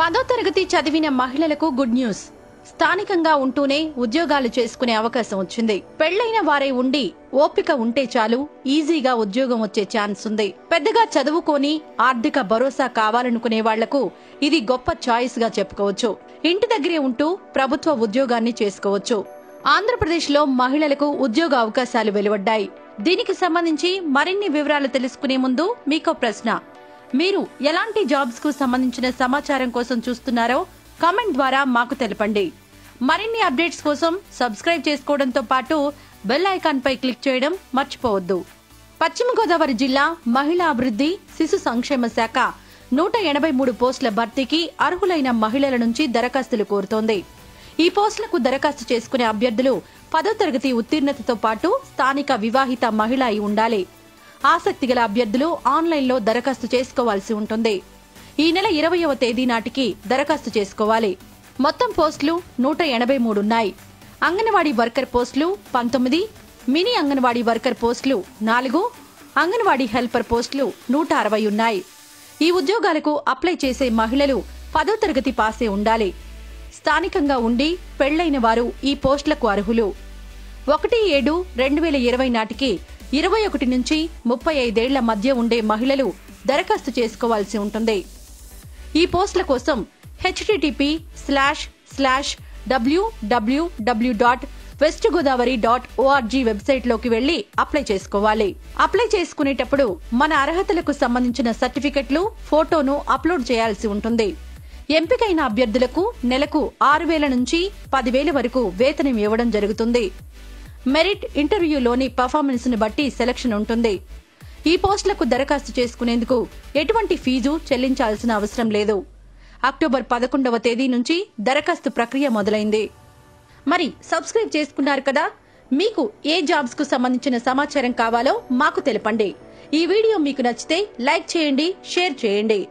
పదో తరగతి చదివిన మహిళలకు గుడ్ న్యూస్. స్థానికంగా ఉంటూనే ఉద్యోగాలు చేసుకునే అవకాశం వచ్చింది. పెళ్లైన వారై ఉండి ఓపిక ఉంటే చాలు ఈజీగా ఉద్యోగం వచ్చే ఛాన్స్ ఉంది. పెద్దగా చదువుకొని ఆర్థిక భరోసా కావాలనుకునే వాళ్లకు ఇది గొప్ప చాయిస్ గా చెప్పుకోవచ్చు. ఇంటి దగ్గరే ఉంటూ ప్రభుత్వ ఉద్యోగాన్ని చేసుకోవచ్చు. ఆంధ్రప్రదేశ్ లో మహిళలకు ఉద్యోగ అవకాశాలు వెలువడ్డాయి. దీనికి సంబంధించి మరిన్ని వివరాలు తెలుసుకునే ముందు మీకో ప్రశ్న, మీరు ఎలాంటి జాబ్స్ కు సంబంధించిన సమాచారం కోసం చూస్తున్నారో కామెంట్ ద్వారా మాకు తెలపండి. మరిన్ని అప్డేట్స్ కోసం సబ్స్క్రైబ్ చేసుకోవడంతో పాటు బెల్ ఐకాన్ పై క్లిక్ చేయడం మర్చిపోవద్దు. పశ్చిమ గోదావరి జిల్లా మహిళా అభివృద్ధి శిశు సంక్షేమ శాఖ 183 పోస్టుల భర్తీకి అర్హులైన మహిళల నుంచి దరఖాస్తులు కోరుతోంది. ఈ పోస్టులకు దరఖాస్తు చేసుకునే అభ్యర్థులు 10వ తరగతి ఉత్తీర్ణతతో పాటు స్థానిక వివాహిత మహిళ అయి ఉండాలి. ఆసక్తి గల అభ్యర్థులు ఆన్లైన్లో దరఖాస్తు చేసుకోవాల్సి ఉంటుంది. ఈ నెల 20వ తేదీ నాటికి దరఖాస్తు చేసుకోవాలి. మొత్తం పోస్టులు 183 ఉన్నాయి. అంగన్వాడీ వర్కర్ పోస్టులు 19, మినీ అంగన్వాడీ వర్కర్ పోస్టులు 4, అంగన్వాడీ హెల్పర్ పోస్టులు 160 ఉన్నాయి. ఈ ఉద్యోగాలకు అప్లై చేసే మహిళలు 10వ తరగతి పాసే ఉండాలి. స్థానికంగా ఉండి పెళ్లైన వారు ఈ పోస్టులకు అర్హులు. 1/7/2020 నాటికి 21 నుంచి 35 ఏళ్ల మధ్య ఉండే మహిళలు దరఖాస్తు చేసుకోవాల్సి ఉంటుంది. ఈ పోస్టుల కోసం www.westgodavari.org వెబ్సైట్లోకి వెళ్లి అప్లై చేసుకోవాలి. అప్లై చేసుకునేటప్పుడు మన అర్హతలకు సంబంధించిన సర్టిఫికెట్లు, ఫోటోను అప్లోడ్ చేయాల్సి ఉంటుంది. ఎంపికైన అభ్యర్థులకు నెలకు 6,000 నుంచి 10,000 వరకు వేతనం ఇవ్వడం జరుగుతుంది. మెరిట్, ఇంటర్వ్యూలోని పర్ఫార్మెన్స్ ను బట్టి సెలక్షన్ ఉంటుంది. ఈ పోస్టులకు దరఖాస్తు చేసుకునేందుకు ఎటువంటి ఫీజు చెల్లించాల్సిన అవసరం లేదు. అక్టోబర్ 11వ తేదీ నుంచి దరఖాస్తు ప్రక్రియ మొదలైంది. మరి సబ్స్క్రైబ్ చేసుకున్నారు కదా, మీకు ఏ జాబ్స్ కు సంబంధించిన సమాచారం కావాలో మాకు తెలపండి. ఈ వీడియో మీకు నచ్చితే లైక్ చేయండి, షేర్ చేయండి.